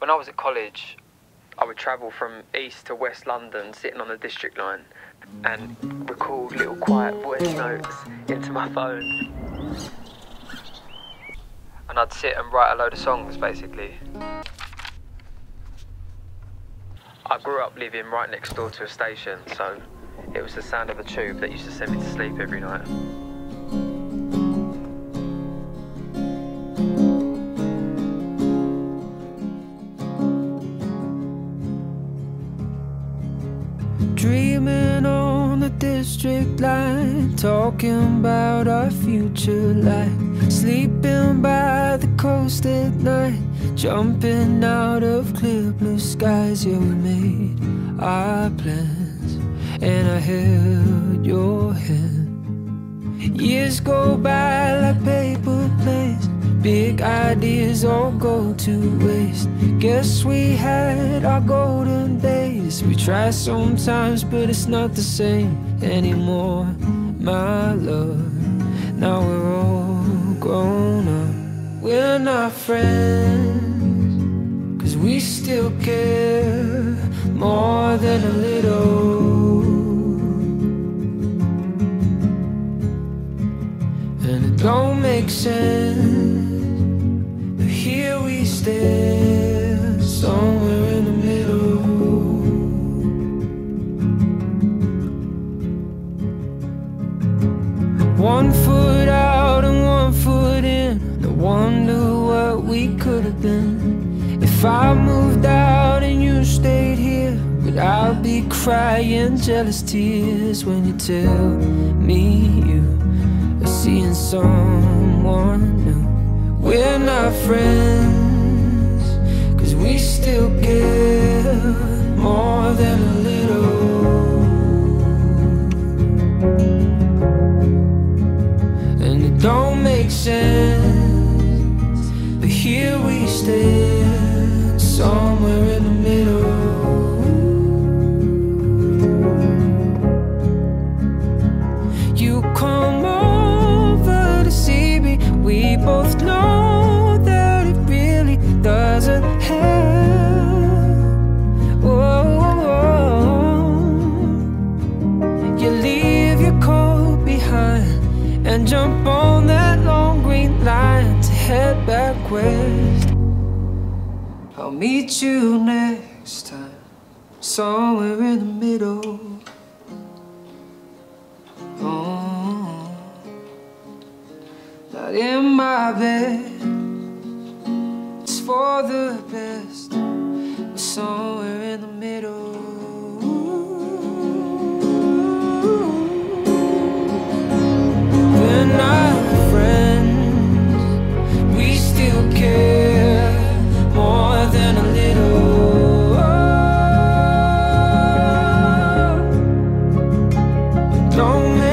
When I was at college, I would travel from east to west London sitting on the District Line and record little quiet voice notes into my phone. And I'd sit and write a load of songs, basically. I grew up living right next door to a station, so it was the sound of a tube that used to send me to sleep every night. Dreaming on the District Line, talking about our future life, sleeping by the coast at night, jumping out of clear blue skies. Yeah, we made our plans, and I held your hand. Years go by like paper planes, big ideas all go to waste. Guess we had our golden days. We try sometimes, but it's not the same anymore, my love. Now we're all grown up. We're not friends, 'cause we still care more than a little. And it don't make sense, there somewhere in the middle. 1 foot out and 1 foot in, no wonder what we could have been. If I moved out and you stayed here, but I'll be crying jealous tears when you tell me you are seeing someone new. We're not friends, we still care more than a little. And it don't make sense, but here we stand, somewhere in the middle. You come over to see me, we both know doesn't help. Oh, you leave your coat behind and jump on that long green line to head back west. I'll meet you next time, somewhere in the middle. Oh, not in my bed, for the best, we're somewhere in the middle. We're not friends, we still care more than a little. Oh, don't make